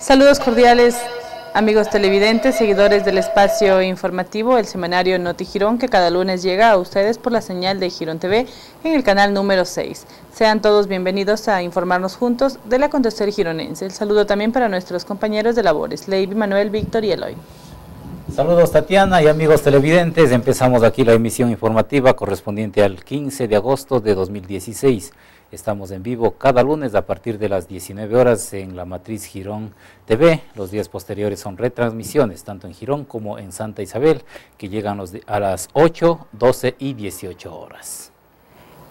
Saludos cordiales, amigos televidentes, seguidores del espacio informativo, el semanario Noti Girón, que cada lunes llega a ustedes por la señal de Girón TV en el canal número 6. Sean todos bienvenidos a informarnos juntos del acontecer gironense. El saludo también para nuestros compañeros de labores, Leiby, Manuel, Víctor y Eloy. Saludos Tatiana y amigos televidentes, empezamos aquí la emisión informativa correspondiente al 15 de agosto de 2016. Estamos en vivo cada lunes a partir de las 19 horas en la matriz Girón TV. Los días posteriores son retransmisiones, tanto en Girón como en Santa Isabel, que llegan a las 8, 12 y 18 horas.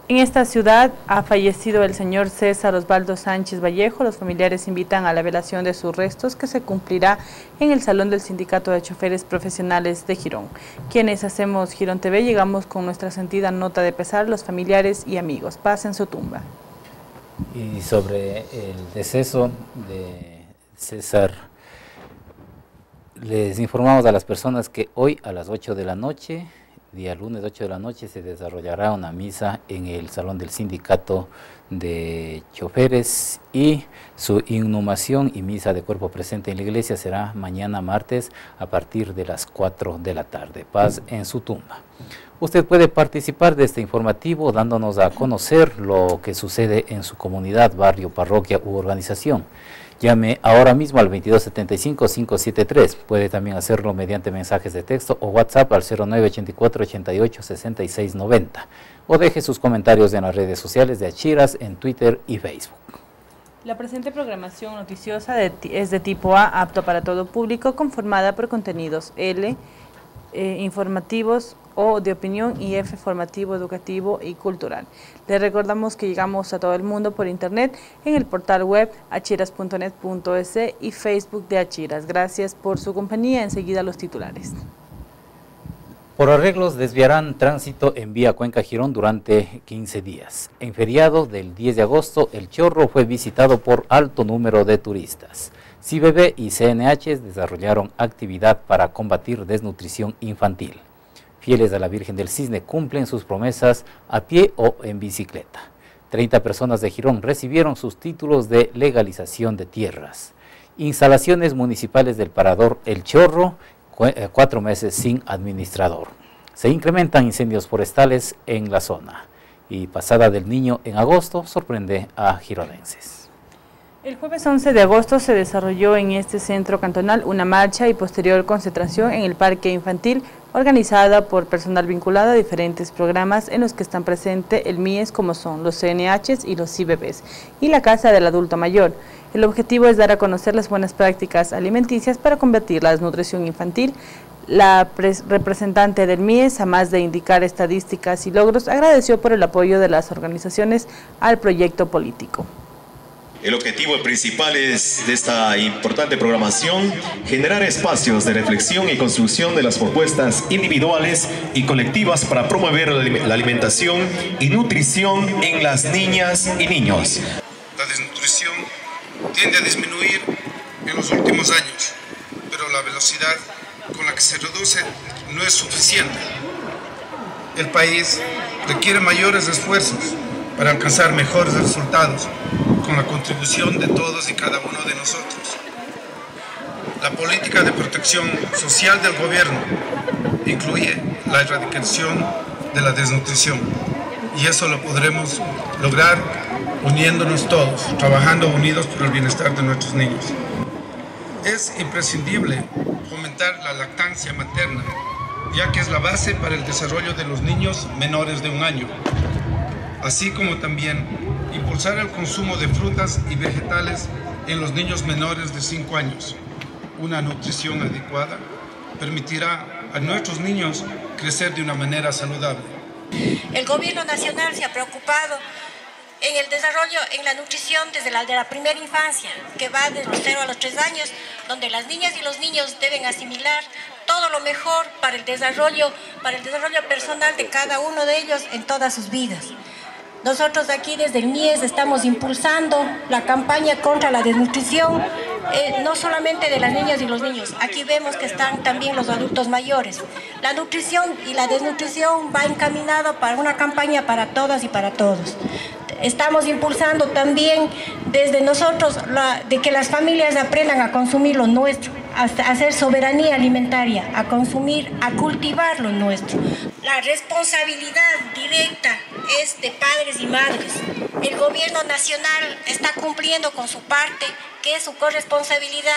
En esta ciudad ha fallecido el señor César Osvaldo Sánchez Vallejo. Los familiares invitan a la velación de sus restos, que se cumplirá en el Salón del Sindicato de Choferes Profesionales de Girón. Quienes hacemos Girón TV llegamos con nuestra sentida nota de pesar, los familiares y amigos. Paz en su tumba. Y sobre el deceso de César, les informamos a las personas que hoy a las 8 de la noche... día lunes 8 de la noche se desarrollará una misa en el Salón del Sindicato de Choferes y su inhumación y misa de cuerpo presente en la iglesia será mañana martes a partir de las 4 de la tarde. Paz en su tumba. Usted puede participar de este informativo dándonos a conocer lo que sucede en su comunidad, barrio, parroquia u organización. Llame ahora mismo al 2275-573. Puede también hacerlo mediante mensajes de texto o WhatsApp al 0984-88-6690. O deje sus comentarios en las redes sociales de Achiras en Twitter y Facebook. La presente programación noticiosa es de tipo A, apto para todo público, conformada por contenidos L, informativos o de opinión y F formativo, educativo y cultural. Les recordamos que llegamos a todo el mundo por internet en el portal web Achiras.net.ec y Facebook de Achiras. Gracias por su compañía. Enseguida los titulares. Por arreglos desviarán tránsito en vía Cuenca Girón durante 15 días. En feriado del 10 de agosto, El Chorro fue visitado por alto número de turistas. CBB y CNH desarrollaron actividad para combatir desnutrición infantil. Fieles a la Virgen del Cisne cumplen sus promesas a pie o en bicicleta. 30 personas de Girón recibieron sus títulos de legalización de tierras. Instalaciones municipales del Parador El Chorro, 4 meses sin administrador. Se incrementan incendios forestales en la zona. Y pasada del Niño en agosto sorprende a gironenses. El jueves 11 de agosto se desarrolló en este centro cantonal una marcha y posterior concentración en el parque infantil organizada por personal vinculado a diferentes programas en los que están presentes el MIES, como son los CNH y los CBBs y la Casa del Adulto Mayor. El objetivo es dar a conocer las buenas prácticas alimenticias para combatir la desnutrición infantil. La representante del MIES, a más de indicar estadísticas y logros, agradeció por el apoyo de las organizaciones al proyecto político. El objetivo principal de esta importante programación es generar espacios de reflexión y construcción de las propuestas individuales y colectivas para promover la alimentación y nutrición en las niñas y niños. La desnutrición tiende a disminuir en los últimos años, pero la velocidad con la que se reduce no es suficiente. El país requiere mayores esfuerzos para alcanzar mejores resultados, con la contribución de todos y cada uno de nosotros. La política de protección social del gobierno incluye la erradicación de la desnutrición, y eso lo podremos lograr uniéndonos todos, trabajando unidos por el bienestar de nuestros niños. Es imprescindible fomentar la lactancia materna, ya que es la base para el desarrollo de los niños menores de 1 año. Así como también impulsar el consumo de frutas y vegetales en los niños menores de 5 años. Una nutrición adecuada permitirá a nuestros niños crecer de una manera saludable. El gobierno nacional se ha preocupado en el desarrollo, en la nutrición desde la primera infancia, que va de los 0 a los 3 años, donde las niñas y los niños deben asimilar todo lo mejor para el desarrollo personal de cada uno de ellos en todas sus vidas. Nosotros aquí desde el MIES estamos impulsando la campaña contra la desnutrición, no solamente de las niñas y los niños, aquí vemos que están también los adultos mayores. La nutrición y la desnutrición va encaminado para una campaña para todas y para todos. Estamos impulsando también desde nosotros, de que las familias aprendan a consumir lo nuestro, a hacer soberanía alimentaria, a consumir, a cultivar lo nuestro. La responsabilidad directa es de padres y madres. El gobierno nacional está cumpliendo con su parte, que es su corresponsabilidad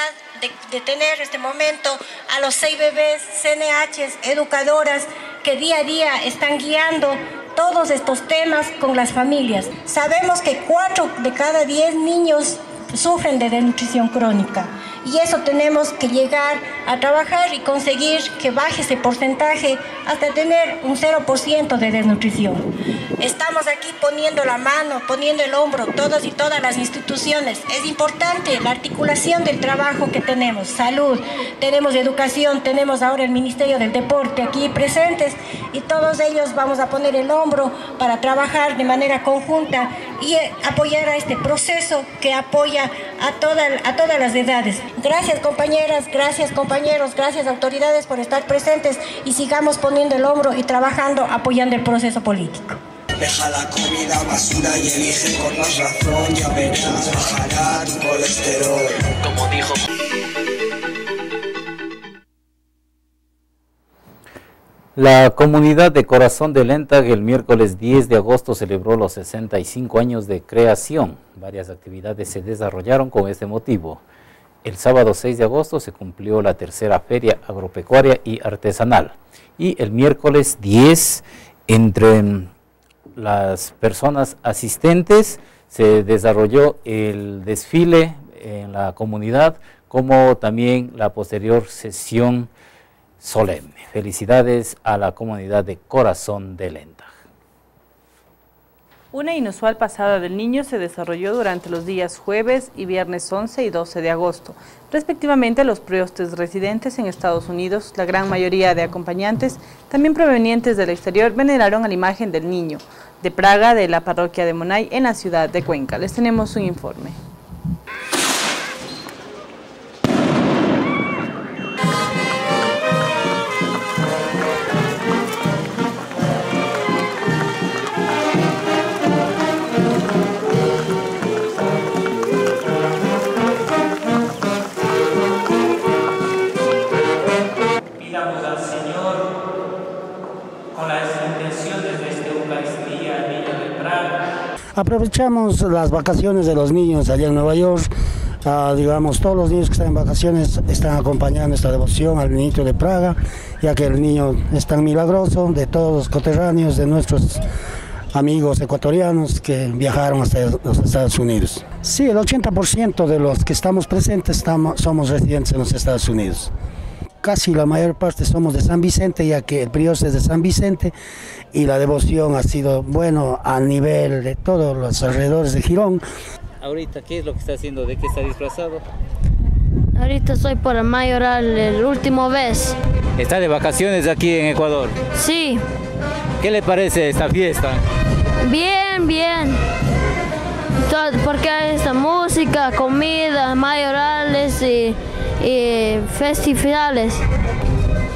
de tener en este momento a los CBBs, CNHs, educadoras, que día a día están guiando todos estos temas con las familias. Sabemos que 4 de cada 10 niños sufren de desnutrición crónica y eso tenemos que llegar a trabajar y conseguir que baje ese porcentaje hasta tener un 0% de desnutrición. Estamos aquí poniendo la mano, poniendo el hombro, todas y todas las instituciones. Es importante la articulación del trabajo que tenemos, salud, tenemos educación, tenemos ahora el Ministerio del Deporte aquí presentes y todos ellos vamos a poner el hombro para trabajar de manera conjunta y apoyar a este proceso que apoya a todas las edades. Gracias compañeras, gracias compañeros, gracias autoridades por estar presentes y sigamos poniendo el hombro y trabajando, apoyando el proceso político. Deja la comida basura y elige con más razón, ya verás, bajará tu colesterol. Como dijo... La comunidad de Corazón de Lentag el miércoles 10 de agosto celebró los 65 años de creación. Varias actividades se desarrollaron con este motivo. El sábado 6 de agosto se cumplió la tercera feria agropecuaria y artesanal. Y el miércoles 10, entre las personas asistentes, se desarrolló el desfile en la comunidad, como también la posterior sesión solemne. Felicidades a la comunidad de Corazón de Lentag. Una inusual pasada del niño se desarrolló durante los días jueves y viernes 11 y 12 de agosto. Respectivamente, los priostes residentes en Estados Unidos, la gran mayoría de acompañantes, también provenientes del exterior, veneraron a la imagen del Niño de Praga de la parroquia de Monay en la ciudad de Cuenca. Les tenemos un informe. Aprovechamos las vacaciones de los niños allá en Nueva York, digamos todos los niños que están en vacaciones están acompañando esta devoción al Niño de Praga, ya que el niño es tan milagroso, de todos los coterráneos, de nuestros amigos ecuatorianos que viajaron hasta los Estados Unidos. Sí, el 80% de los que estamos presentes somos residentes en los Estados Unidos. Casi la mayor parte somos de San Vicente, ya que el prior es de San Vicente y la devoción ha sido, bueno, a nivel de todos los alrededores de Girón. Ahorita, ¿qué es lo que está haciendo? ¿De qué está disfrazado? Ahorita soy para mayoral, el último vez. ¿Está de vacaciones aquí en Ecuador? Sí. ¿Qué le parece esta fiesta? Bien, bien. Porque hay esta música, comida, mayorales y festivales.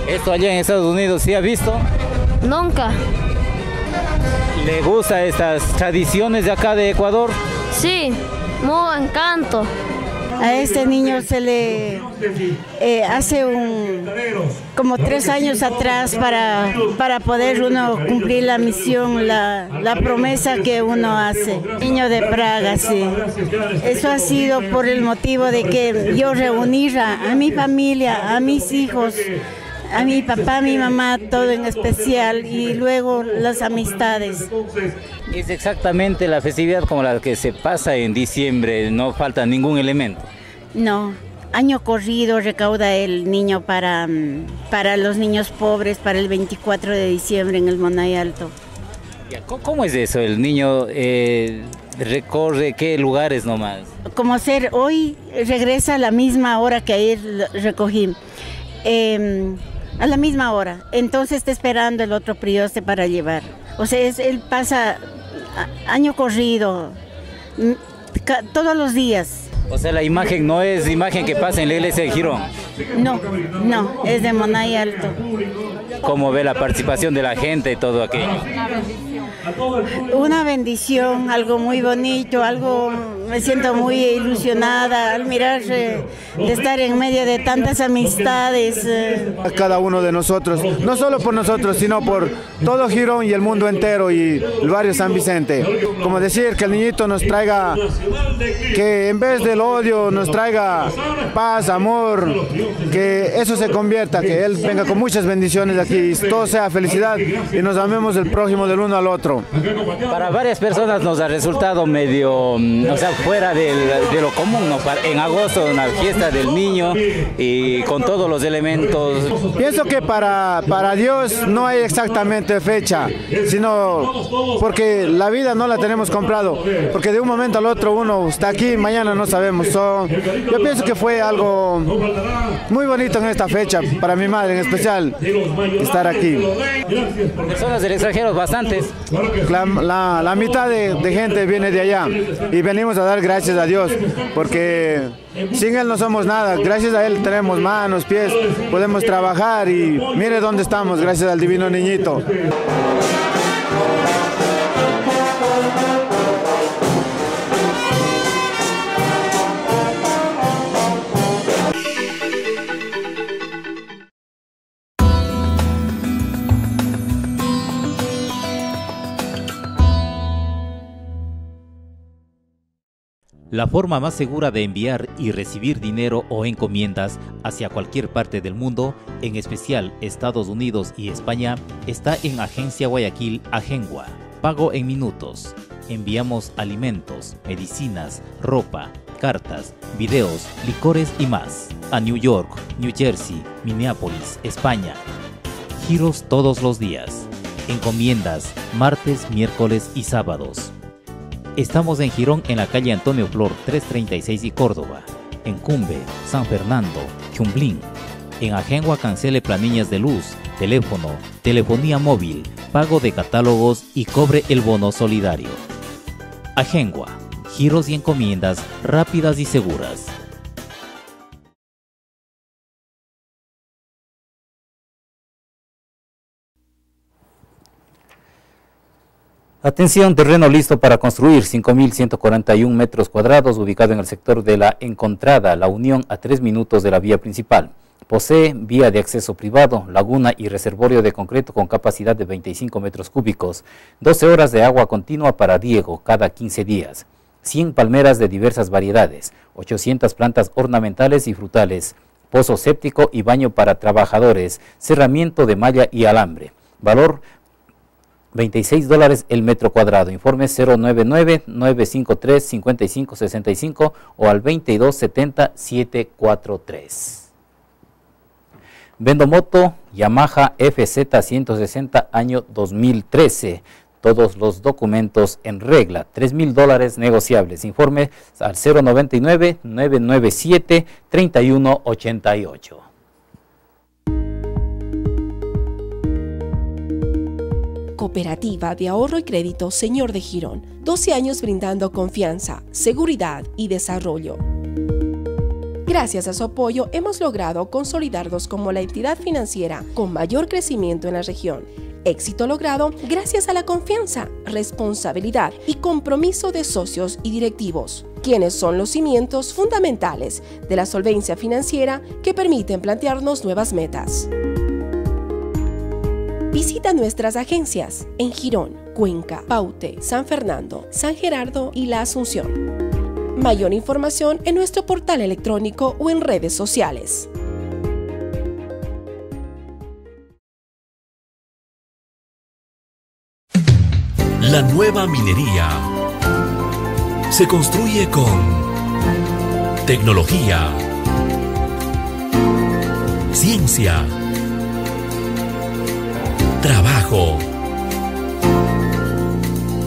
¿Esto allá en Estados Unidos sí ha visto? Nunca. ¿Le gustan estas tradiciones de acá de Ecuador? Sí, muy encanto. A este niño se le hace como 3 años atrás para poder uno cumplir la misión, la promesa que uno hace. Niño de Praga, sí. Eso ha sido por el motivo de que yo reunir a mi familia, a mis hijos, a mi papá, a mi mamá, todo en especial, y luego las amistades. Es exactamente la festividad como la que se pasa en diciembre, no falta ningún elemento. No, año corrido recauda el niño para los niños pobres, para el 24 de diciembre en el Monay Alto. ¿Cómo es eso? ¿El niño recorre qué lugares nomás? Como ser, hoy regresa a la misma hora que ayer recogí. A la misma hora, entonces está esperando el otro prioste para llevar. O sea, él pasa año corrido, todos los días. O sea, la imagen no es imagen que pasa en la iglesia de Girón. No, no, es de Monay Alto. ¿Cómo ve la participación de la gente y todo aquello? Una bendición, algo muy bonito, algo me siento muy ilusionada al mirar de estar en medio de tantas amistades. A cada uno de nosotros, no solo por nosotros, sino por todo Girón y el mundo entero y el barrio San Vicente. Como decir que el niñito nos traiga, que en vez del odio nos traiga paz, amor, que eso se convierta, que él venga con muchas bendiciones aquí y todo sea felicidad y nos amemos el prójimo del uno al otro. Para varias personas nos ha resultado medio, o sea, fuera de lo común, ¿no? En agosto, una fiesta del niño y con todos los elementos. Pienso que para Dios no hay exactamente fecha, sino porque la vida no la tenemos comprado, porque de un momento al otro uno está aquí, mañana no sabemos. Yo pienso que fue algo muy bonito en esta fecha, para mi madre en especial, estar aquí. Personas del extranjero, bastantes. La mitad de gente viene de allá y venimos a dar gracias a Dios, porque sin Él no somos nada, gracias a Él tenemos manos, pies, podemos trabajar y mire dónde estamos, gracias al divino niñito. La forma más segura de enviar y recibir dinero o encomiendas hacia cualquier parte del mundo, en especial Estados Unidos y España, está en Agencia Guayaquil, Agengua. Pago en minutos. Enviamos alimentos, medicinas, ropa, cartas, videos, licores y más a New York, New Jersey, Minneapolis, España. Giros todos los días. Encomiendas martes, miércoles y sábados. Estamos en Girón en la calle Antonio Flor 336 y Córdoba, en Cumbe, San Fernando, Chumblín. En Agengua cancele planillas de luz, teléfono, telefonía móvil, pago de catálogos y cobre el bono solidario. Agengua, giros y encomiendas rápidas y seguras. Atención, terreno listo para construir, 5.141 metros cuadrados, ubicado en el sector de La Encontrada, La Unión, a 3 minutos de la vía principal. Posee vía de acceso privado, laguna y reservorio de concreto con capacidad de 25 metros cúbicos, 12 horas de agua continua para riego cada 15 días, 100 palmeras de diversas variedades, 800 plantas ornamentales y frutales, pozo séptico y baño para trabajadores, cerramiento de malla y alambre. Valor $26 el metro cuadrado. Informe 099-953-5565 o al 2270-743. Vendo moto Yamaha FZ 160 año 2013. Todos los documentos en regla. $3.000 negociables. Informe al 099-997-3188. Cooperativa de Ahorro y Crédito Señor de Girón, 12 años brindando confianza, seguridad y desarrollo. Gracias a su apoyo hemos logrado consolidarnos como la entidad financiera con mayor crecimiento en la región. Éxito logrado gracias a la confianza, responsabilidad y compromiso de socios y directivos, quienes son los cimientos fundamentales de la solvencia financiera que permiten plantearnos nuevas metas. Visita nuestras agencias en Girón, Cuenca, Paute, San Fernando, San Gerardo y La Asunción. Mayor información en nuestro portal electrónico o en redes sociales. La nueva minería se construye con tecnología, ciencia, trabajo,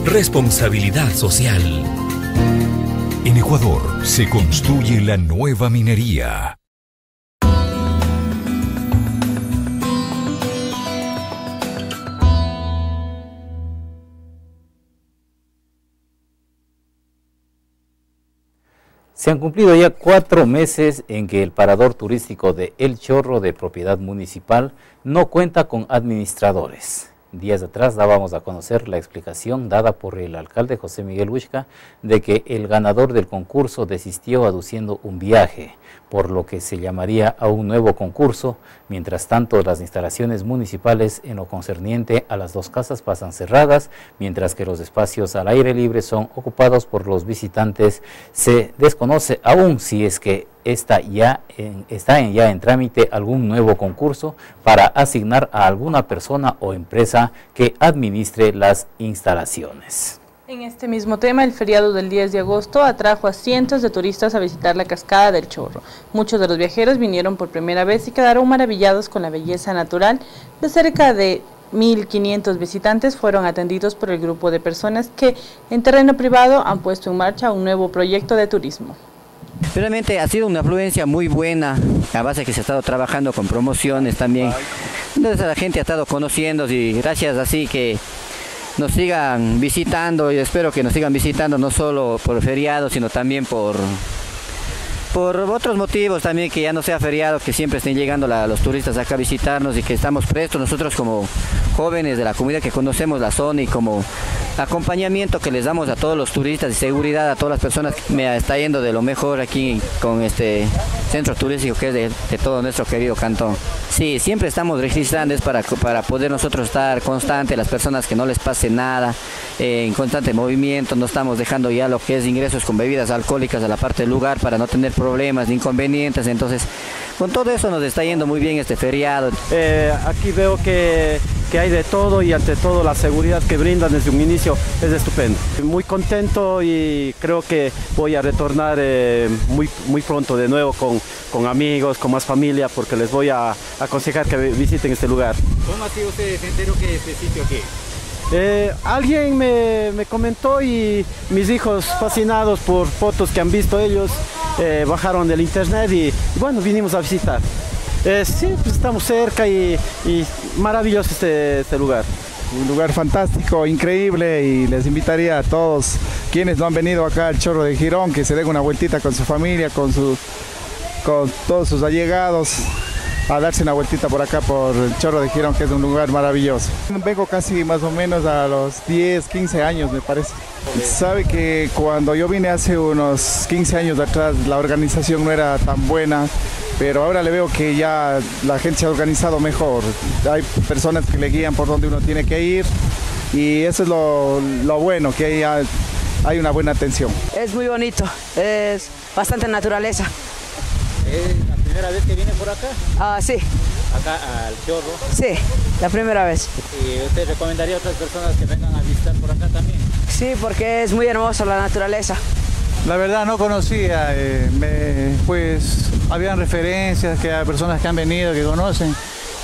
responsabilidad social. En Ecuador se construye la nueva minería. Se han cumplido ya 4 meses en que el parador turístico de El Chorro, de propiedad municipal, no cuenta con administradores. días atrás dábamos a conocer la explicación dada por el alcalde José Miguel Huixca de que el ganador del concurso desistió aduciendo un viaje, por lo que se llamaría a un nuevo concurso. Mientras tanto, las instalaciones municipales en lo concerniente a las dos casas pasan cerradas, mientras que los espacios al aire libre son ocupados por los visitantes. Se desconoce aún si es que está ya en trámite algún nuevo concurso para asignar a alguna persona o empresa que administre las instalaciones. En este mismo tema, el feriado del 10 de agosto atrajo a cientos de turistas a visitar la cascada del Chorro. Muchos de los viajeros vinieron por primera vez y quedaron maravillados con la belleza natural. De cerca de 1.500 visitantes fueron atendidos por el grupo de personas que en terreno privado han puesto en marcha un nuevo proyecto de turismo. Realmente ha sido una afluencia muy buena, a base que se ha estado trabajando con promociones también. Entonces la gente ha estado conociéndose y gracias, así que nos sigan visitando y espero que nos sigan visitando no solo por feriado, sino también por otros motivos también, que ya no sea feriado, que siempre estén llegando los turistas acá a visitarnos y que estamos prestos nosotros como jóvenes de la comunidad que conocemos la zona y como acompañamiento que les damos a todos los turistas y seguridad a todas las personas que me está yendo de lo mejor aquí con este centro turístico que es de todo nuestro querido cantón. Sí, siempre estamos registrando, es para poder nosotros estar constante, las personas que no les pase nada, en constante movimiento, no estamos dejando ya lo que es ingresos con bebidas alcohólicas a la parte del lugar para no tener problemas ni inconvenientes, entonces con todo eso nos está yendo muy bien este feriado. Aquí veo que hay de todo y ante todo la seguridad que brindan desde un inicio es estupendo. Muy contento y creo que voy a retornar muy pronto de nuevo con amigos, con más familia, porque les voy a aconsejar que visiten este lugar. ¿Cómo ha sido usted se enteró que este sitio aquí? Alguien me comentó y mis hijos, fascinados por fotos que han visto ellos, bajaron del internet y bueno, vinimos a visitar. Sí, pues estamos cerca y maravilloso este lugar. Un lugar fantástico, increíble, y les invitaría a todos quienes no han venido acá al Chorro de Girón que se den una vueltita con su familia, con todos sus allegados, a darse una vueltita por acá por el Chorro de Girón, que es un lugar maravilloso. Vengo casi más o menos a los 10, 15 años me parece. Sabe que cuando yo vine hace unos 15 años atrás la organización no era tan buena, pero ahora le veo que ya la gente se ha organizado mejor. Hay personas que le guían por donde uno tiene que ir y eso es lo bueno, que hay una buena atención. Es muy bonito, es bastante naturaleza. ¿Es la primera vez que viene por acá? Ah, sí. ¿Acá al Chorro? Sí, la primera vez. ¿Y usted recomendaría a otras personas que vengan a visitar por acá también? Sí, porque es muy hermosa la naturaleza. La verdad no conocía, pues habían referencias que hay personas que han venido, que conocen,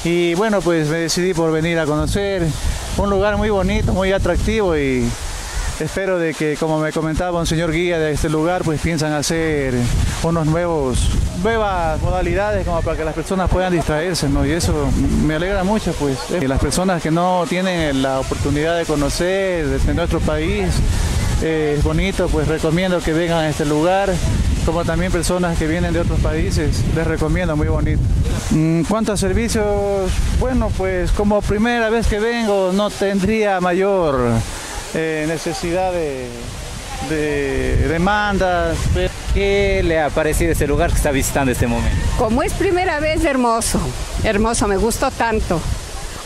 y bueno, pues me decidí por venir a conocer un lugar muy bonito, muy atractivo, y espero de que, como me comentaba un señor guía de este lugar, pues piensan hacer nuevas modalidades como para que las personas puedan distraerse, ¿no? Y eso me alegra mucho, pues, que las personas que no tienen la oportunidad de conocer desde nuestro país, es bonito, pues recomiendo que vengan a este lugar, como también personas que vienen de otros países, les recomiendo, muy bonito. En cuanto a servicios, bueno, pues como primera vez que vengo no tendría mayor necesidad de demandas. ¿Qué le ha parecido este lugar que está visitando este momento? Como es primera vez, hermoso, hermoso, me gustó tanto.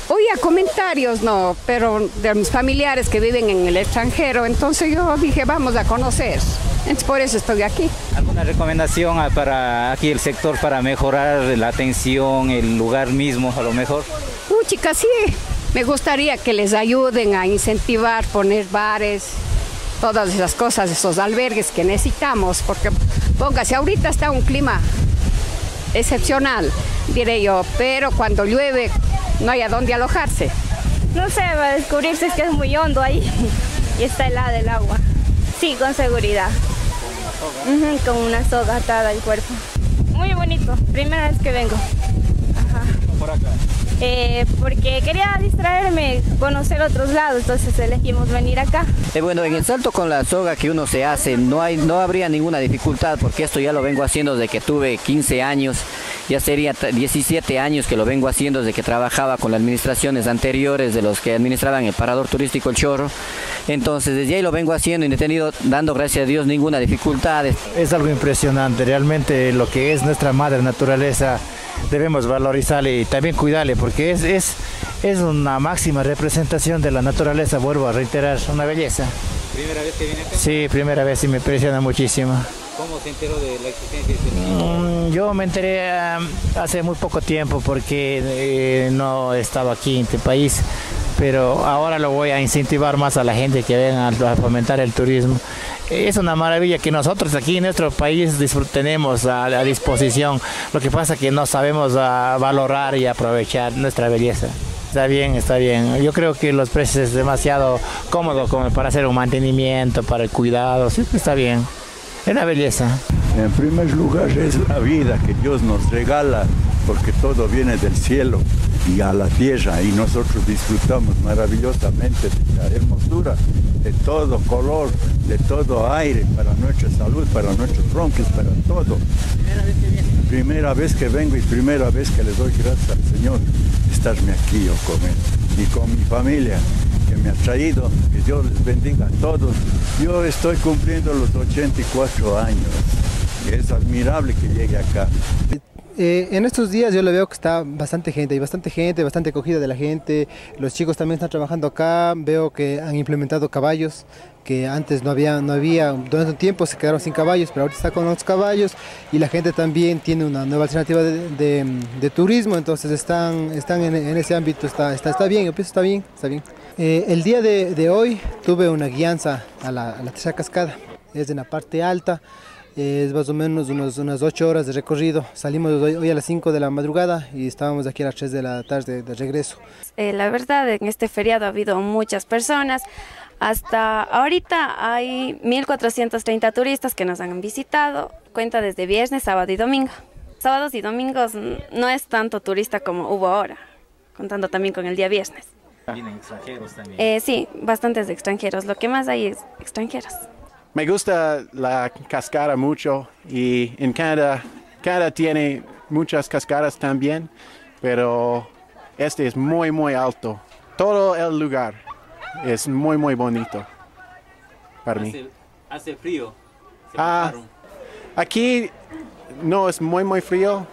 Oía comentarios, no, pero de mis familiares que viven en el extranjero, entonces yo dije, vamos a conocer. Entonces por eso estoy aquí. ¿Alguna recomendación para aquí el sector para mejorar la atención, el lugar mismo a lo mejor? Chicas, sí, me gustaría que les ayuden a incentivar, poner bares, todas esas cosas, esos albergues que necesitamos, porque póngase, ahorita está un clima excepcional, diré yo, pero cuando llueve no hay a dónde alojarse. No sé, va a descubrirse que es muy hondo ahí y está helada el agua. Sí, con seguridad. Con una soga atada al cuerpo. Muy bonito, primera vez que vengo. Ajá. ¿Por acá? Porque quería distraerme, conocer otros lados, entonces elegimos venir acá. Bueno, en el salto con la soga que uno se hace, no habría ninguna dificultad, porque esto ya lo vengo haciendo desde que tuve 15 años. ya sería 17 años que lo vengo haciendo desde que trabajaba con las administraciones anteriores de los que administraban el Parador Turístico El Chorro. Entonces desde ahí lo vengo haciendo y no he tenido, dando gracias a Dios, ninguna dificultad. Es algo impresionante, realmente lo que es nuestra madre naturaleza debemos valorizarle y también cuidarle, porque es una máxima representación de la naturaleza, vuelvo a reiterar, una belleza. ¿Primera vez que viene acá? Sí, primera vez y me impresiona muchísimo. ¿Cómo se enteró de la existencia de este sitio? Yo me enteré hace muy poco tiempo porque no estaba aquí en este país, pero ahora lo voy a incentivar más a la gente que vengan a fomentar el turismo. Es una maravilla que nosotros aquí en nuestro país tenemos a disposición, lo que pasa es que no sabemos valorar y aprovechar nuestra belleza. Está bien, está bien. Yo creo que los precios es demasiado cómodo como para hacer un mantenimiento, para el cuidado. Sí, está bien. Es la belleza. En primer lugar es la vida que Dios nos regala, porque todo viene del cielo y a la tierra y nosotros disfrutamos maravillosamente de la hermosura, de todo color, de todo aire, para nuestra salud, para nuestros bronquios, para todo. ¿Primera vez que viene? Primera vez que vengo y primera vez que le doy gracias al Señor estarme aquí yo con él y con mi familia que me ha traído, que Dios les bendiga a todos. Yo estoy cumpliendo los 84 años y es admirable que llegue acá. En estos días yo le veo que está bastante gente, hay bastante acogida de la gente, los chicos también están trabajando acá, veo que han implementado caballos, que antes no había, durante un tiempo se quedaron sin caballos, pero ahorita está con los caballos y la gente también tiene una nueva alternativa de turismo, entonces están en ese ámbito, está bien, yo pienso está bien, está bien. El día de hoy tuve una guianza a la tercera cascada, es en la parte alta. Es más o menos unas 8 horas de recorrido. Salimos hoy a las 5 de la madrugada y estábamos aquí a las 3 de la tarde de regreso. La verdad, en este feriado ha habido muchas personas. Hasta ahorita hay 1.430 turistas que nos han visitado. Cuenta desde viernes, sábado y domingo. Sábados y domingos no es tanto turista como hubo ahora, contando también con el día viernes. ¿Vienen extranjeros también? Sí, bastantes extranjeros. Lo que más hay es extranjeros. Me gusta la cascada mucho y en Canadá tiene muchas cascadas también, pero este es muy, muy alto. Todo el lugar es muy, muy bonito para mí. ¿Hace frío? Aquí no es muy, muy frío.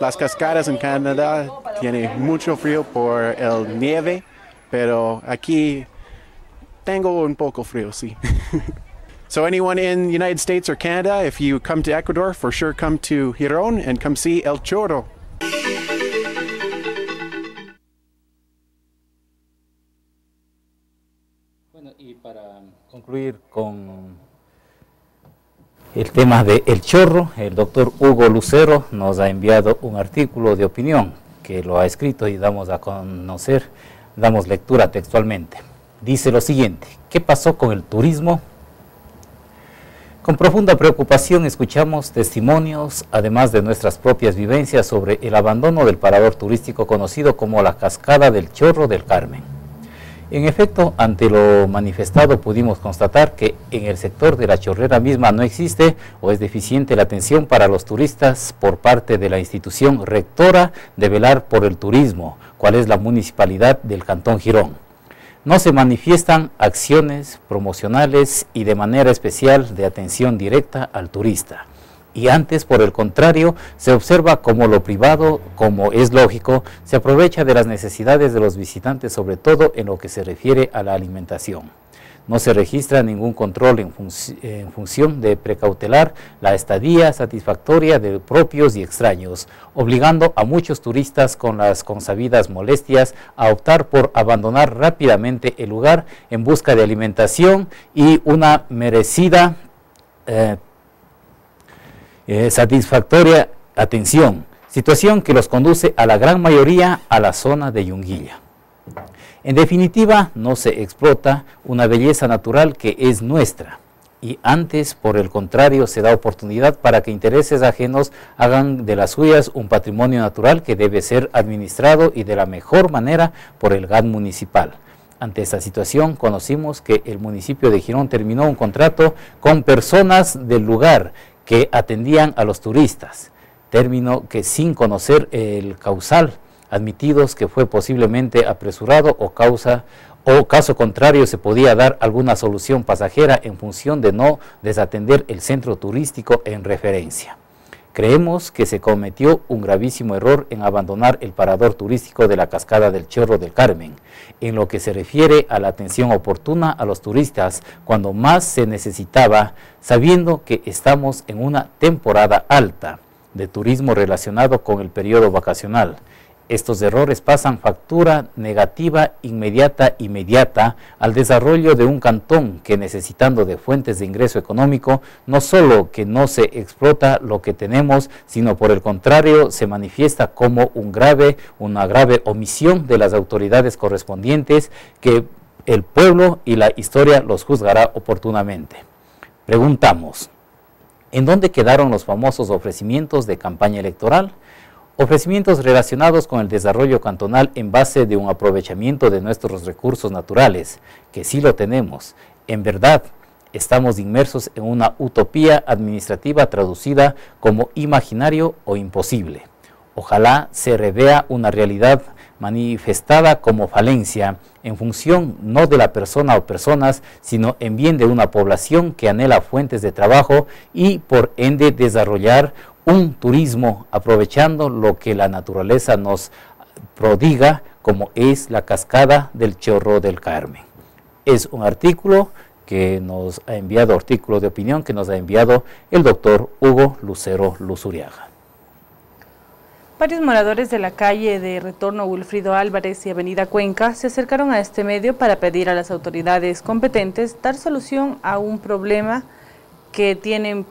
Las cascadas en Canadá tienen mucho frío por el nieve, pero aquí tengo un poco frío, sí. So anyone in the United States or Canada, if you come to Ecuador, for sure come to Girón and come see El Chorro. Bueno, y para concluir con el tema de El Chorro, el doctor Hugo Lucero nos ha enviado un artículo de opinión que lo ha escrito y damos a conocer, damos lectura textualmente. Dice lo siguiente: ¿qué pasó con el turismo? Con profunda preocupación escuchamos testimonios, además de nuestras propias vivencias, sobre el abandono del parador turístico conocido como la Cascada del Chorro del Carmen. En efecto, ante lo manifestado pudimos constatar que en el sector de la chorrera misma no existe o es deficiente la atención para los turistas por parte de la institución rectora de velar por el turismo, cuál es la municipalidad del Cantón Girón. No se manifiestan acciones promocionales y de manera especial de atención directa al turista. Y antes, por el contrario, se observa cómo lo privado, como es lógico, se aprovecha de las necesidades de los visitantes, sobre todo en lo que se refiere a la alimentación. No se registra ningún control en función de precautelar la estadía satisfactoria de propios y extraños, obligando a muchos turistas con las consabidas molestias a optar por abandonar rápidamente el lugar en busca de alimentación y una merecida satisfactoria atención, situación que los conduce a la gran mayoría a la zona de Yunguilla. En definitiva, no se explota una belleza natural que es nuestra y antes, por el contrario, se da oportunidad para que intereses ajenos hagan de las suyas un patrimonio natural que debe ser administrado y de la mejor manera por el GAD municipal. Ante esta situación, conocimos que el municipio de Girón terminó un contrato con personas del lugar que atendían a los turistas. término que sin conocer el causal, admitidos que fue posiblemente apresurado o causa o caso contrario se podía dar alguna solución pasajera en función de no desatender el centro turístico en referencia. Creemos que se cometió un gravísimo error en abandonar el parador turístico de la cascada del Chorro del Carmen, en lo que se refiere a la atención oportuna a los turistas cuando más se necesitaba, sabiendo que estamos en una temporada alta de turismo relacionado con el periodo vacacional. Estos errores pasan factura negativa inmediata al desarrollo de un cantón que, necesitando de fuentes de ingreso económico, no solo que no se explota lo que tenemos, sino por el contrario se manifiesta como una grave omisión de las autoridades correspondientes, que el pueblo y la historia los juzgará oportunamente. Preguntamos, ¿en dónde quedaron los famosos ofrecimientos de campaña electoral? Ofrecimientos relacionados con el desarrollo cantonal en base de un aprovechamiento de nuestros recursos naturales, que sí lo tenemos. En verdad, estamos inmersos en una utopía administrativa traducida como imaginario o imposible. Ojalá se revea una realidad manifestada como falencia, en función no de la persona o personas, sino en bien de una población que anhela fuentes de trabajo y por ende desarrollar un turismo aprovechando lo que la naturaleza nos prodiga, como es la cascada del Chorro del Carmen. Es un artículo que nos ha enviado, artículo de opinión que nos ha enviado el doctor Hugo Lucero Luzuriaga. Varios moradores de la calle de Retorno Wilfrido Álvarez y Avenida Cuenca se acercaron a este medio para pedir a las autoridades competentes dar solución a un problema que tienen,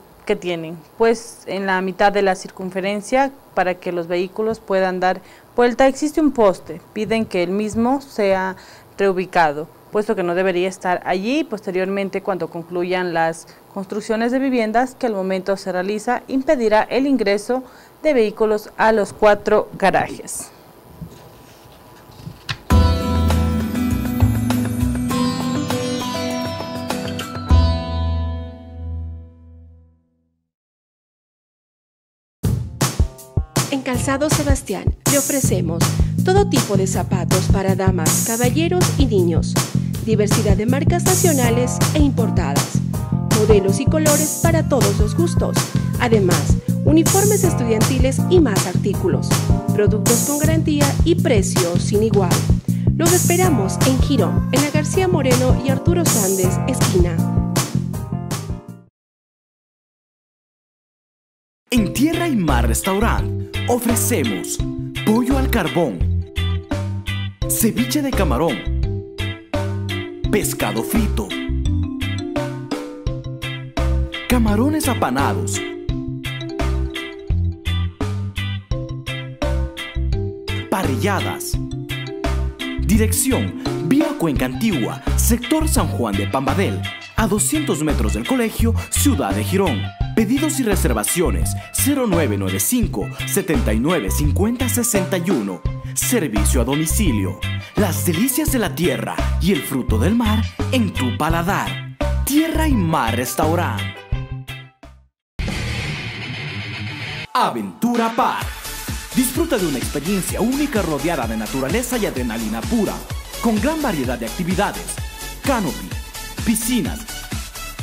pues en la mitad de la circunferencia, para que los vehículos puedan dar vuelta, existe un poste. Piden que el mismo sea reubicado, puesto que no debería estar allí. Posteriormente, cuando concluyan las construcciones de viviendas que al momento se realiza, impedirá el ingreso de vehículos a los 4 garajes. Calzado Sebastián le ofrecemos todo tipo de zapatos para damas, caballeros y niños, diversidad de marcas nacionales e importadas, modelos y colores para todos los gustos, además uniformes estudiantiles y más artículos, productos con garantía y precios sin igual. Los esperamos en Girón, en la García Moreno y Arturo Sández, esquina. En Tierra y Mar Restaurant ofrecemos pollo al carbón, ceviche de camarón, pescado frito, camarones apanados, parrilladas. Dirección: vía Cuenca Antigua, sector San Juan de Pambadel, a 200 metros del colegio Ciudad de Girón. Pedidos y reservaciones 0995-795061. Servicio a domicilio. Las delicias de la tierra y el fruto del mar en tu paladar. Tierra y Mar Restaurant. Aventura Park. Disfruta de una experiencia única rodeada de naturaleza y adrenalina pura, con gran variedad de actividades: canopy, piscinas,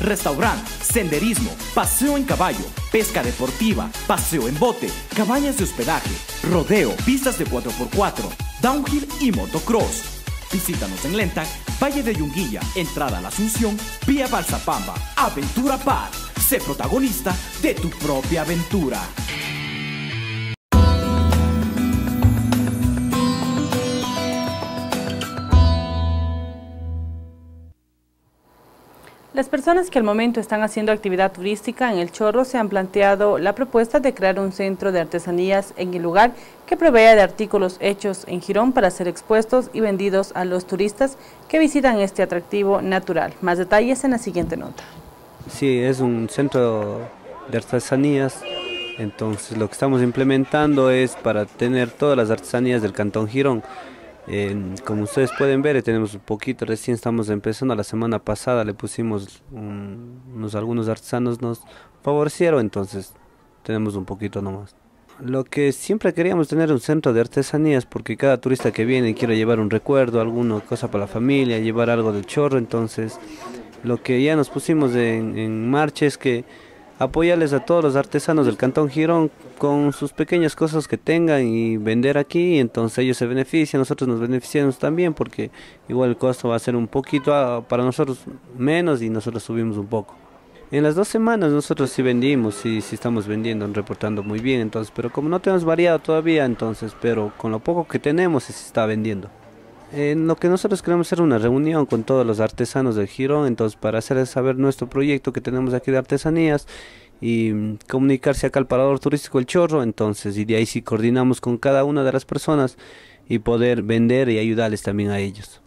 restaurante, senderismo, paseo en caballo, pesca deportiva, paseo en bote, cabañas de hospedaje, rodeo, pistas de 4x4, downhill y motocross. Visítanos en Lentag, Valle de Yunguilla, entrada a la Asunción, vía Balsapamba. Aventura Park, sé protagonista de tu propia aventura. Las personas que al momento están haciendo actividad turística en El Chorro se han planteado la propuesta de crear un centro de artesanías en el lugar, que provea de artículos hechos en Girón para ser expuestos y vendidos a los turistas que visitan este atractivo natural. Más detalles en la siguiente nota. Sí, es un centro de artesanías, entonces lo que estamos implementando es para tener todas las artesanías del Cantón Girón. Como ustedes pueden ver, tenemos un poquito, recién estamos empezando. La semana pasada le pusimos algunos artesanos, nos favorecieron, entonces tenemos un poquito nomás. Lo que siempre queríamos tener un centro de artesanías, porque cada turista que viene quiere llevar un recuerdo, alguna cosa para la familia, llevar algo del Chorro. Entonces lo que ya nos pusimos en marcha es que apoyarles a todos los artesanos del Cantón Girón con sus pequeñas cosas que tengan y vender aquí. Entonces ellos se benefician, nosotros nos beneficiamos también, porque igual el costo va a ser un poquito para nosotros menos y nosotros subimos un poco. En las 2 semanas nosotros sí vendimos, sí estamos vendiendo, reportando muy bien. Entonces, pero como no tenemos variado todavía, entonces, pero con lo poco que tenemos sí se está vendiendo. Lo que nosotros queremos hacer una reunión con todos los artesanos del Girón, entonces para hacerles saber nuestro proyecto que tenemos aquí de artesanías y comunicarse acá al Parador Turístico El Chorro. Entonces, y de ahí sí coordinamos con cada una de las personas y poder vender y ayudarles también a ellos.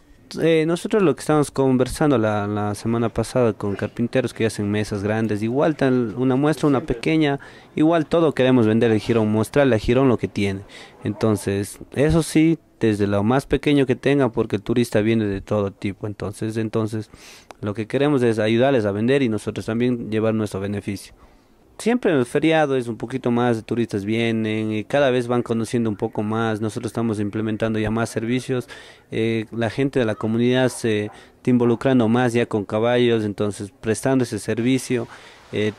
Nosotros lo que estábamos conversando la semana pasada con carpinteros que hacen mesas grandes, igual tal, una muestra, una pequeña, igual todo queremos vender el Girón, mostrarle al Girón lo que tiene. Entonces, eso sí, desde lo más pequeño que tenga, porque el turista viene de todo tipo. Entonces lo que queremos es ayudarles a vender y nosotros también llevar nuestro beneficio. Siempre en el feriado es un poquito más de turistas vienen y cada vez van conociendo un poco más. Nosotros estamos implementando ya más servicios, la gente de la comunidad se está involucrando más ya con caballos, entonces prestando ese servicio.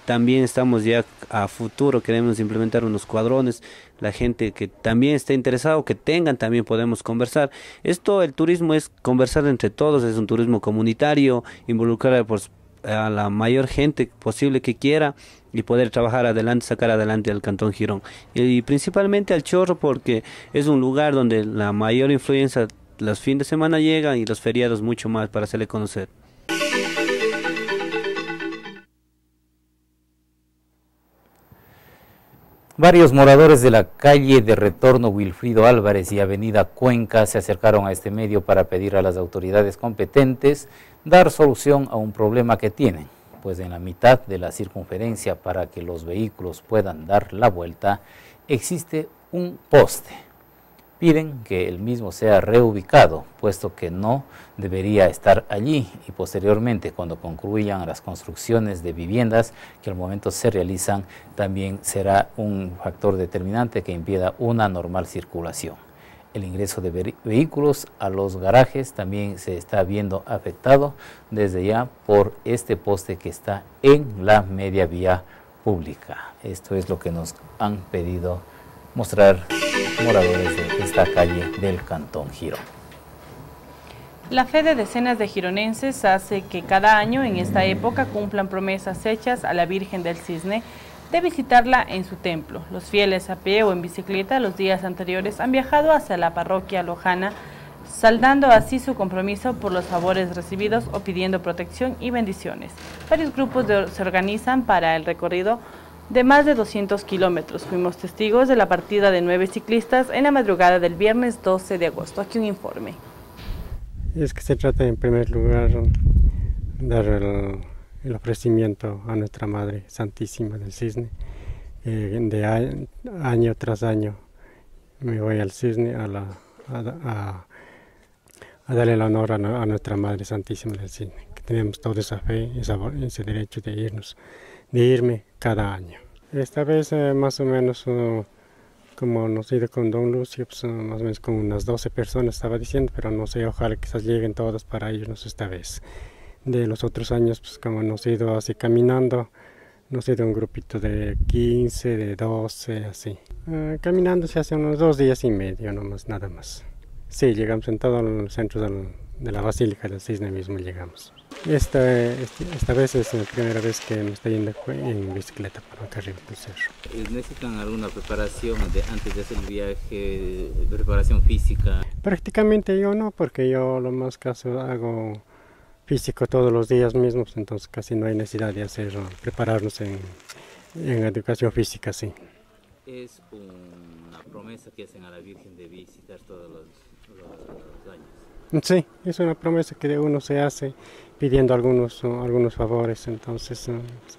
También estamos ya a futuro, queremos implementar unos cuadrones. La gente que también esté interesado, que tengan, también podemos conversar. Esto, el turismo es conversar entre todos, es un turismo comunitario, involucrar a la mayor gente posible que quiera y poder trabajar adelante, sacar adelante al Cantón Girón y principalmente al Chorro, porque es un lugar donde la mayor influencia los fines de semana llegan y los feriados mucho más para hacerle conocer. Varios moradores de la calle de retorno Wilfrido Álvarez y avenida Cuenca se acercaron a este medio para pedir a las autoridades competentes dar solución a un problema que tienen, pues en la mitad de la circunferencia para que los vehículos puedan dar la vuelta existe un poste. Piden que el mismo sea reubicado, puesto que no debería estar allí, y posteriormente, cuando concluyan las construcciones de viviendas que al momento se realizan, también será un factor determinante que impida una normal circulación. El ingreso de vehículos a los garajes también se está viendo afectado desde ya por este poste que está en la media vía pública. Esto es lo que nos han pedido mostrar moradores de esta calle del Cantón Girón. La fe de decenas de gironenses hace que cada año en esta época cumplan promesas hechas a la Virgen del Cisne de visitarla en su templo. Los fieles a pie o en bicicleta los días anteriores han viajado hacia la parroquia lojana, saldando así su compromiso por los favores recibidos o pidiendo protección y bendiciones. Varios grupos se organizan para el recorrido de más de 200 kilómetros. Fuimos testigos de la partida de 9 ciclistas en la madrugada del viernes 12 de agosto. Aquí un informe. Es que se trata en primer lugar de dar el ofrecimiento a nuestra Madre Santísima del Cisne. De año tras año me voy al Cisne a darle el honor a nuestra Madre Santísima del Cisne, que tenemos toda esa fe, ese derecho de irme cada año. Esta vez más o menos como nos he ido con don Lucio, pues, más o menos con unas 12 personas estaba diciendo, pero no sé, ojalá quizás lleguen todas para irnos esta vez. De los otros años, pues como nos he ido así caminando, nos he ido un grupito de 15, de 12, así. Caminando se hace unos 2 días y medio, no más, nada más. Sí, llegamos en todo el centro de la Basílica del Cisne mismo llegamos. Esta vez es la primera vez que me estoy yendo en bicicleta para acá arriba del cerro. ¿Necesitan alguna preparación antes de hacer el viaje, preparación física? Prácticamente yo no, porque yo lo más caso hago físico todos los días mismos, entonces casi no hay necesidad de prepararnos en educación física, sí. Es una promesa que hacen a la Virgen de visitar todos los años. Sí, es una promesa que uno se hace pidiendo algunos favores, entonces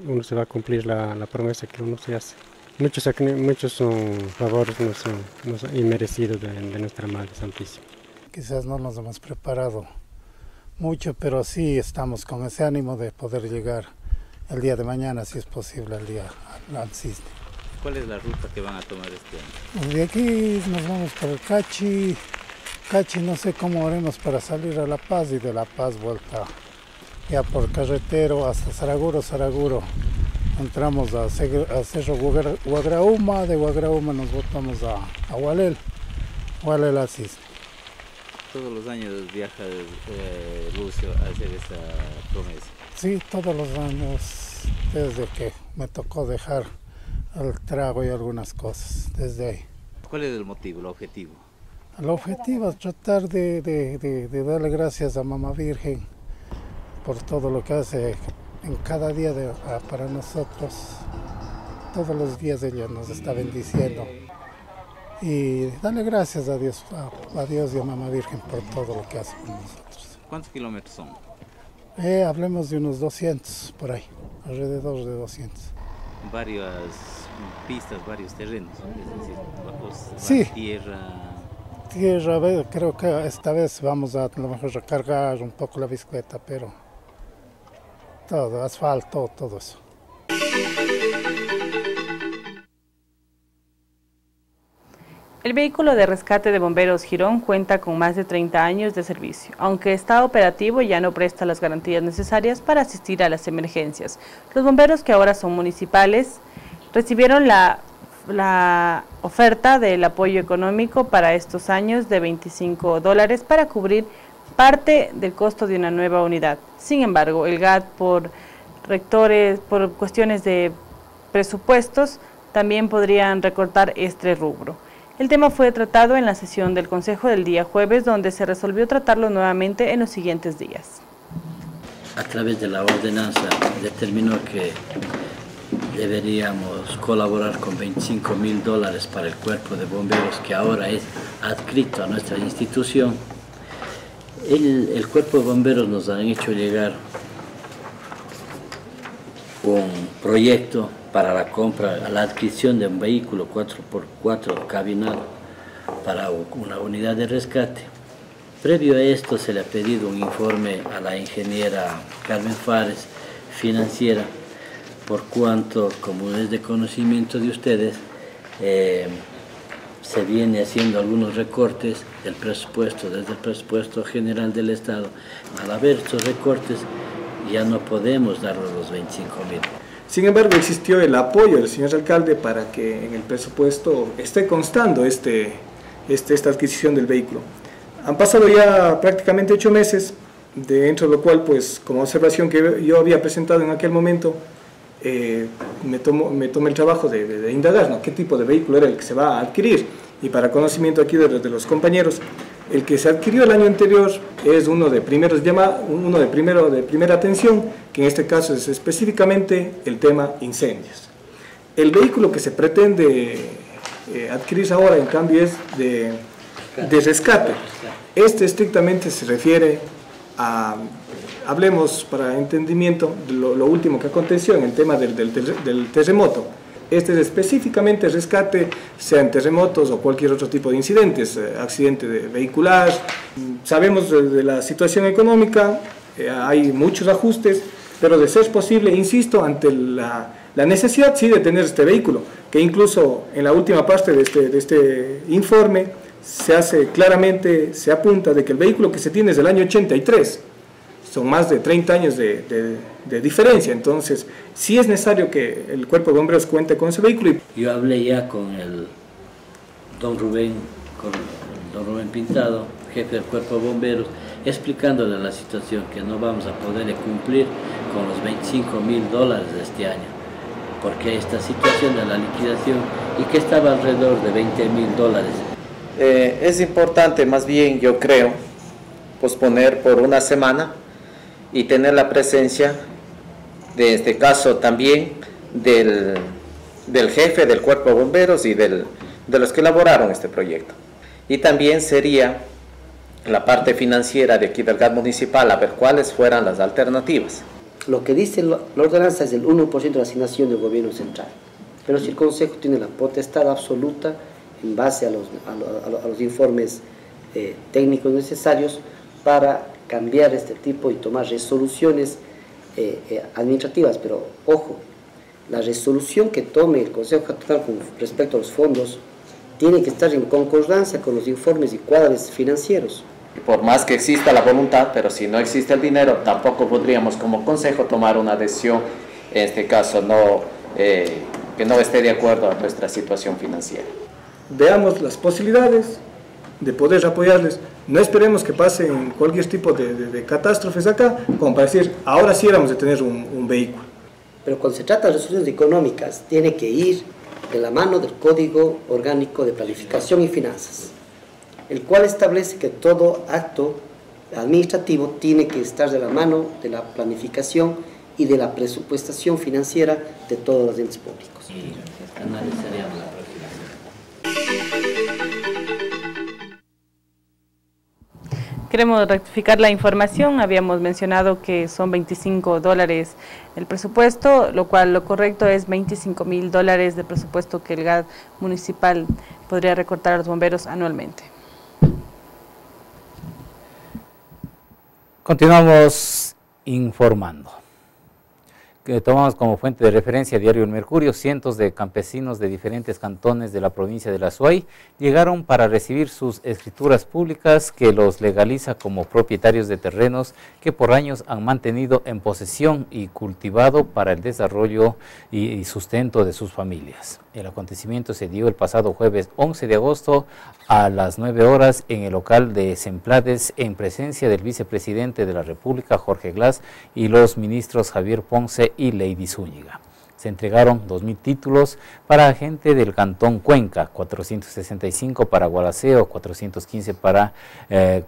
uno se va a cumplir la promesa que uno se hace. Muchos favores y merecidos de nuestra Madre Santísima. Quizás no nos hemos preparado mucho, pero sí estamos con ese ánimo de poder llegar el día de mañana, si es posible, al Cisne. ¿Cuál es la ruta que van a tomar este año? De aquí nos vamos por Cachi. Cachi no sé cómo haremos para salir a La Paz y de La Paz vuelta ya por carretero hasta Saraguro. Saraguro entramos a Cerro Guagraúma, de Guagraúma nos botamos a Hualel, Hualel a Cisne. Todos los años viaja Lucio a hacer esa promesa. Sí, todos los años, desde que me tocó dejar el trago y algunas cosas, desde ahí. ¿Cuál es el motivo, el objetivo? El objetivo es tratar de darle gracias a Mamá Virgen por todo lo que hace en cada día para nosotros. Todos los días ella nos está bendiciendo. Y darle gracias a Dios y a Mamá Virgen por todo lo que hace con nosotros. ¿Cuántos kilómetros son? Hablemos de unos 200 por ahí, alrededor de 200. Varias pistas, varios terrenos, es decir, sí. Tierra, creo que esta vez vamos a lo mejor recargar un poco la bicicleta, pero todo, asfalto, todo eso. El vehículo de rescate de bomberos Girón cuenta con más de 30 años de servicio, aunque está operativo ya no presta las garantías necesarias para asistir a las emergencias. Los bomberos, que ahora son municipales, recibieron la oferta del apoyo económico para estos años de $25 para cubrir parte del costo de una nueva unidad. Sin embargo, el GAD por cuestiones de presupuestos también podrían recortar este rubro. El tema fue tratado en la sesión del Consejo del día jueves, donde se resolvió tratarlo nuevamente en los siguientes días. A través de la ordenanza determinó que deberíamos colaborar con $25.000 para el cuerpo de bomberos que ahora es adscrito a nuestra institución. El cuerpo de bomberos nos han hecho llegar un proyecto para la compra, la adquisición de un vehículo 4x4 cabinado para una unidad de rescate. Previo a esto se le ha pedido un informe a la ingeniera Carmen Fares, financiera, por cuanto, como es de conocimiento de ustedes, se viene haciendo algunos recortes del presupuesto, desde el presupuesto general del Estado. Al haber estos recortes, ya no podemos darnos los $25.000. Sin embargo, existió el apoyo del señor alcalde para que en el presupuesto esté constando esta adquisición del vehículo. Han pasado ya prácticamente 8 meses, dentro de lo cual, pues, como observación que yo había presentado en aquel momento, me tomé el trabajo de indagar, ¿no?, qué tipo de vehículo era el que se va a adquirir. Y para conocimiento aquí de los compañeros, el que se adquirió el año anterior es uno de primera atención, que en este caso es específicamente el tema incendios. El vehículo que se pretende adquirir ahora, en cambio, es de rescate. Este estrictamente se refiere a, hablemos para entendimiento, de lo último que aconteció en el tema del terremoto. Este es específicamente rescate, sean terremotos o cualquier otro tipo de incidentes, accidente vehicular. Sabemos de la situación económica, hay muchos ajustes, pero de ser posible, insisto, ante la necesidad sí de tener este vehículo, que incluso en la última parte de este informe se hace claramente, se apunta de que el vehículo que se tiene es del año 83, son más de 30 años de diferencia. Entonces, sí es necesario que el cuerpo de bomberos cuente con ese vehículo. Yo hablé ya con el don Rubén Pintado, jefe del cuerpo de bomberos, explicándole la situación, que no vamos a poder cumplir con los $25.000 de este año, porque esta situación de la liquidación y que estaba alrededor de $20.000. Es importante, más bien yo creo, posponer por una semana y tener la presencia, de este caso también, del jefe del cuerpo de bomberos y de los que elaboraron este proyecto. Y también sería la parte financiera de aquí del GAD municipal, a ver cuáles fueran las alternativas. Lo que dice la ordenanza es el 1% de la asignación del gobierno central, pero si el Consejo tiene la potestad absoluta en base a los informes técnicos necesarios para cambiar este tipo y tomar resoluciones administrativas, pero ojo, la resolución que tome el Consejo Capital con respecto a los fondos tiene que estar en concordancia con los informes y cuadros financieros. Por más que exista la voluntad, pero si no existe el dinero, tampoco podríamos como consejo tomar una decisión, en este caso no, que no esté de acuerdo a nuestra situación financiera. Veamos las posibilidades de poder apoyarles. No esperemos que pasen cualquier tipo de catástrofes acá, como para decir, ahora sí éramos de tener un vehículo. Pero cuando se trata de resoluciones económicas, tiene que ir de la mano del Código Orgánico de Planificación y Finanzas, el cual establece que todo acto administrativo tiene que estar de la mano de la planificación y de la presupuestación financiera de todos los entes públicos. Queremos rectificar la información. Habíamos mencionado que son $25 el presupuesto, lo cual lo correcto es $25.000 de presupuesto que el GAD municipal podría recortar a los bomberos anualmente. Continuamos informando. Que tomamos como fuente de referencia Diario El Mercurio, cientos de campesinos de diferentes cantones de la provincia de la Azuay llegaron para recibir sus escrituras públicas que los legaliza como propietarios de terrenos que por años han mantenido en posesión y cultivado para el desarrollo y sustento de sus familias. El acontecimiento se dio el pasado jueves 11 de agosto a las 9 horas en el local de Semplades en presencia del vicepresidente de la República, Jorge Glass, y los ministros Javier Ponce y Lady Zúñiga. Se entregaron 2.000 títulos para gente del Cantón Cuenca, 465 para Gualaceo, 415 para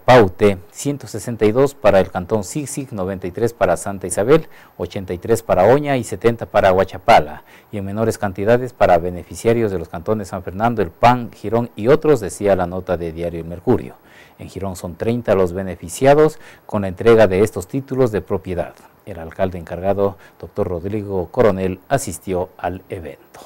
Paute, 162 para el Cantón Sixig, 93 para Santa Isabel, 83 para Oña y 70 para Huachapala, y en menores cantidades para beneficiarios de los cantones San Fernando, El Pan, Girón y otros, decía la nota de Diario El Mercurio. En Girón son 30 los beneficiados con la entrega de estos títulos de propiedad. El alcalde encargado, doctor Rodrigo Coronel, asistió al evento.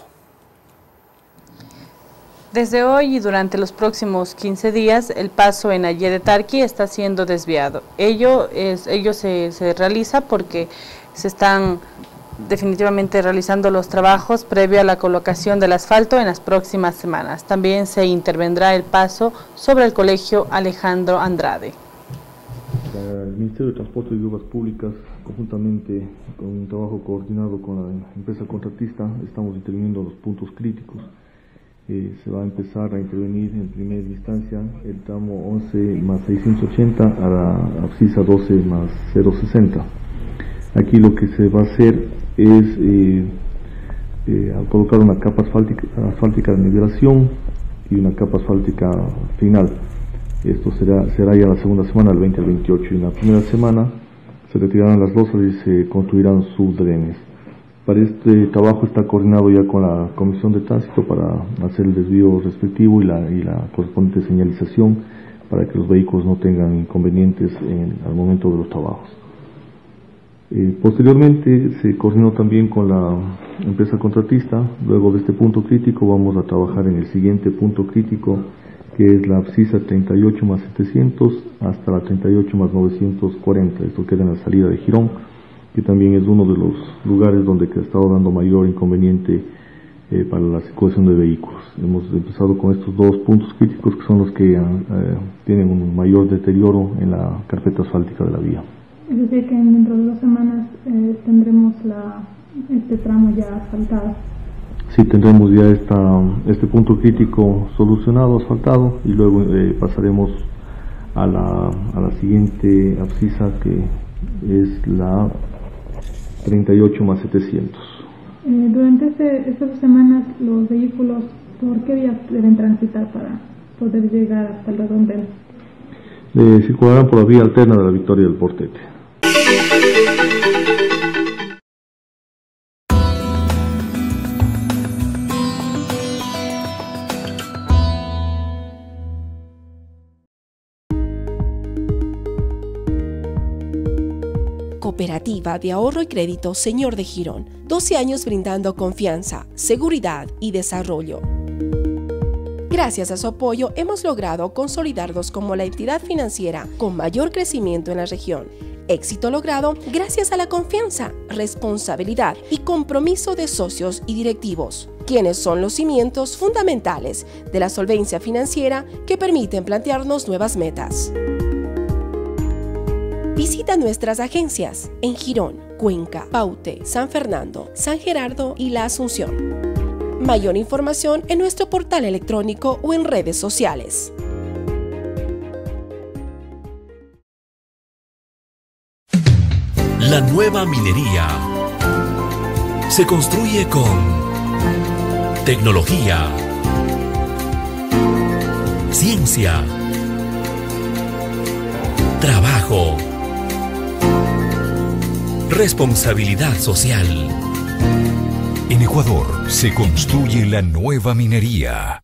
Desde hoy y durante los próximos 15 días, el paso en Ayllé de Tarqui está siendo desviado. Ello se realiza porque se están definitivamente realizando los trabajos previo a la colocación del asfalto en las próximas semanas. También se intervendrá el paso sobre el Colegio Alejandro Andrade. El Ministerio de Transporte y Obras Públicas, conjuntamente con un trabajo coordinado con la empresa contratista, estamos interviniendo los puntos críticos. Se va a empezar a intervenir en primera instancia el tramo 11+680 a la abscisa 12+060. Aquí lo que se va a hacer es colocar una capa asfáltica de nivelación y una capa asfáltica final. Esto será ya la segunda semana, el 20 al 28. Y en la primera semana se retirarán las losas y se construirán sus drenes. Para este trabajo está coordinado ya con la Comisión de Tránsito para hacer el desvío respectivo y la correspondiente señalización para que los vehículos no tengan inconvenientes al momento de los trabajos. Posteriormente se coordinó también con la empresa contratista. Luego de este punto crítico vamos a trabajar en el siguiente punto crítico, que es la abscisa 38+700 hasta la 38+940. Esto queda en la salida de Girón, que también es uno de los lugares donde ha estado dando mayor inconveniente para la circulación de vehículos. Hemos empezado con estos dos puntos críticos, que son los que tienen un mayor deterioro en la carpeta asfáltica de la vía. Es decir, que dentro de 2 semanas tendremos este tramo ya asfaltado. Sí, tendremos ya este punto crítico solucionado, asfaltado, y luego pasaremos a la siguiente abscisa, que es la 38+700. Durante estas semanas, ¿los vehículos por qué vías deben transitar para poder llegar hasta el redondel? Circularán por la vía alterna de la Victoria del Portete. Cooperativa de Ahorro y Crédito Señor de Girón, 12 años brindando confianza, seguridad y desarrollo. Gracias a su apoyo hemos logrado consolidarnos como la entidad financiera con mayor crecimiento en la región. éxito logrado gracias a la confianza, responsabilidad y compromiso de socios y directivos, quienes son los cimientos fundamentales de la solvencia financiera que permiten plantearnos nuevas metas. Visita nuestras agencias en Girón, Cuenca, Paute, San Fernando, San Gerardo y La Asunción. Mayor información en nuestro portal electrónico o en redes sociales. La nueva minería se construye con tecnología, ciencia, trabajo, responsabilidad social. En Ecuador se construye la nueva minería.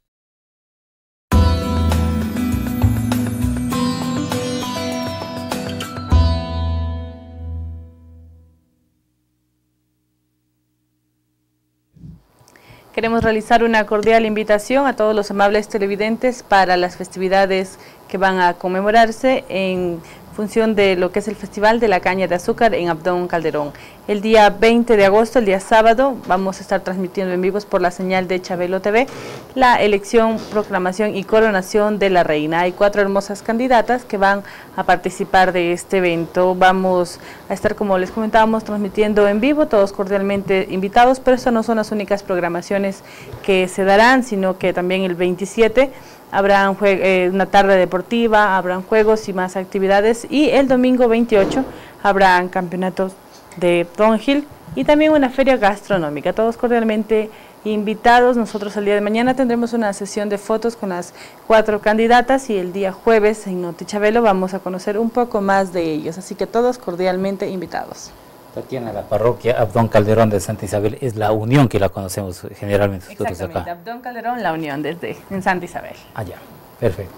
Queremos realizar una cordial invitación a todos los amables televidentes para las festividades que van a conmemorarse en función de lo que es el Festival de la Caña de Azúcar en Abdón Calderón. El día 20 de agosto, el día sábado, vamos a estar transmitiendo en vivos por la señal de Chabelo TV la elección, proclamación y coronación de la reina. Hay 4 hermosas candidatas que van a participar de este evento. Vamos a estar, como les comentábamos, transmitiendo en vivo, todos cordialmente invitados, pero estas no son las únicas programaciones que se darán, sino que también el 27 habrá una tarde deportiva, habrán juegos y más actividades, y el domingo 28 habrán campeonatos de downhill y también una feria gastronómica. Todos cordialmente invitados. Nosotros el día de mañana tendremos una sesión de fotos con las 4 candidatas y el día jueves en Noti Chabelo vamos a conocer un poco más de ellos, así que todos cordialmente invitados. Tatiana, la parroquia Abdón Calderón de Santa Isabel es la Unión que la conocemos generalmente nosotros acá. Abdón Calderón, la Unión desde en Santa Isabel. Allá, perfecto.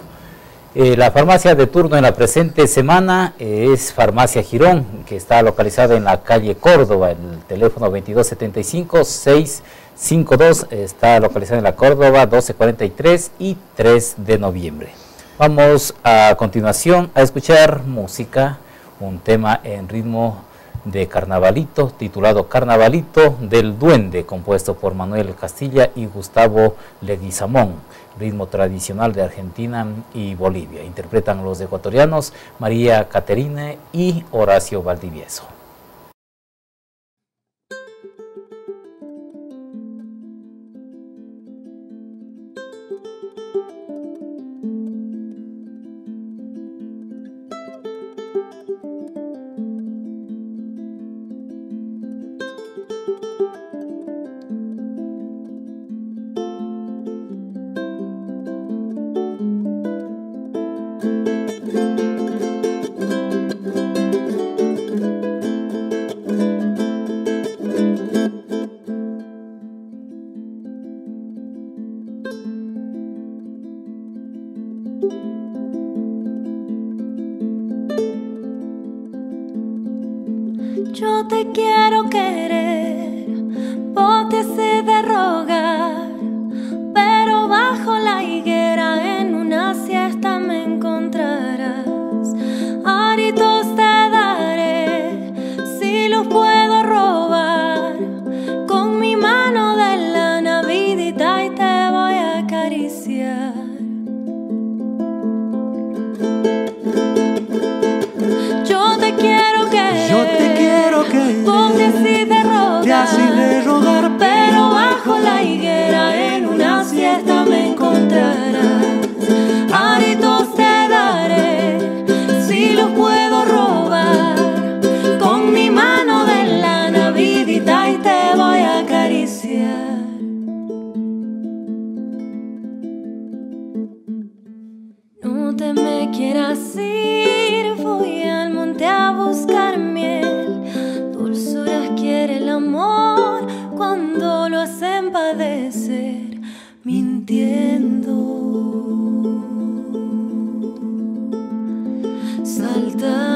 La farmacia de turno en la presente semana es Farmacia Girón, que está localizada en la calle Córdoba, el teléfono 2275-652, está localizada en la Córdoba 1243 y 3 de noviembre. Vamos a continuación a escuchar música, un tema en ritmo de carnavalito, titulado Carnavalito del Duende, compuesto por Manuel Castilla y Gustavo Leguizamón, ritmo tradicional de Argentina y Bolivia. Interpretan los ecuatorianos María Caterine y Horacio Valdivieso. Yo te quiero querer, porque sé de rogar, pero bajo la higuera en una siesta me encontrarás. Aritos te daré, si los puedo robar, con mi mano de lana vidita y te voy a acariciar. Yo te quiero querer. Yo te de rogar, pero bajo la higuera en una siesta me encontrarás. Aritos te daré, si los puedo robar, con mi mano de lana vidita y te voy a acariciar. No te me quieras ir, voy al monte a buscar miel, dulzuras quiere el amor cuando lo hacen padecer mintiendo. Saltando.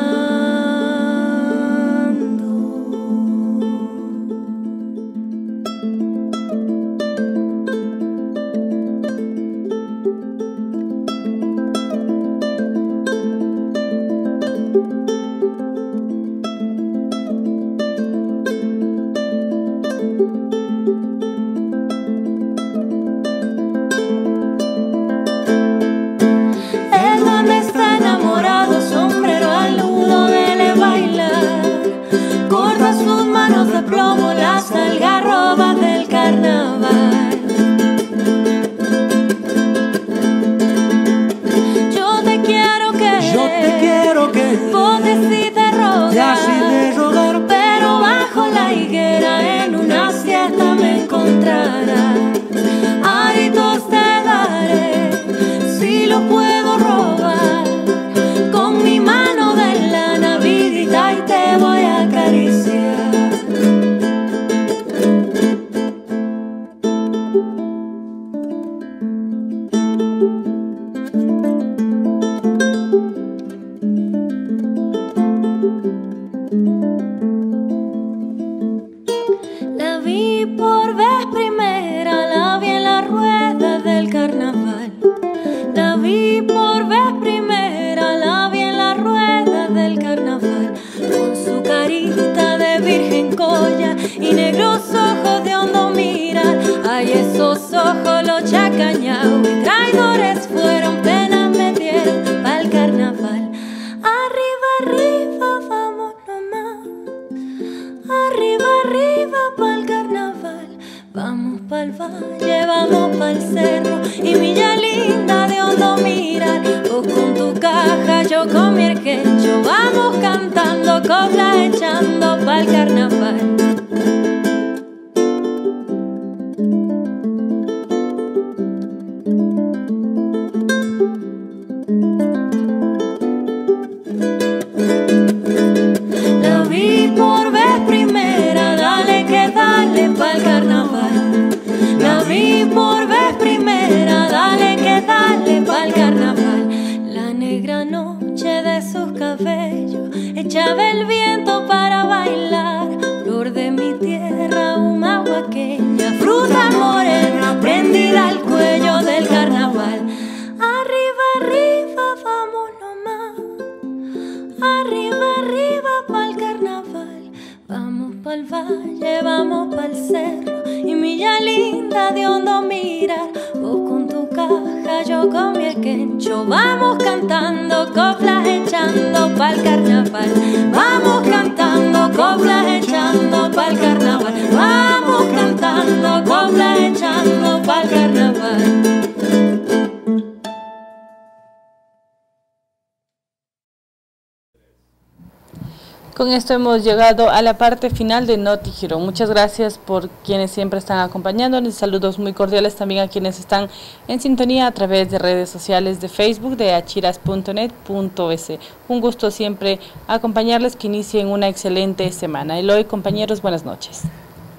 Con esto hemos llegado a la parte final de Noti Girón. Muchas gracias por quienes siempre están acompañándonos. Saludos muy cordiales también a quienes están en sintonía a través de redes sociales de Facebook de Achiras.net.es. Un gusto siempre acompañarles, que inicien una excelente semana. Eloy, compañeros, buenas noches.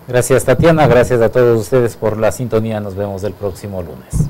Gracias, Tatiana. Gracias a todos ustedes por la sintonía. Nos vemos el próximo lunes.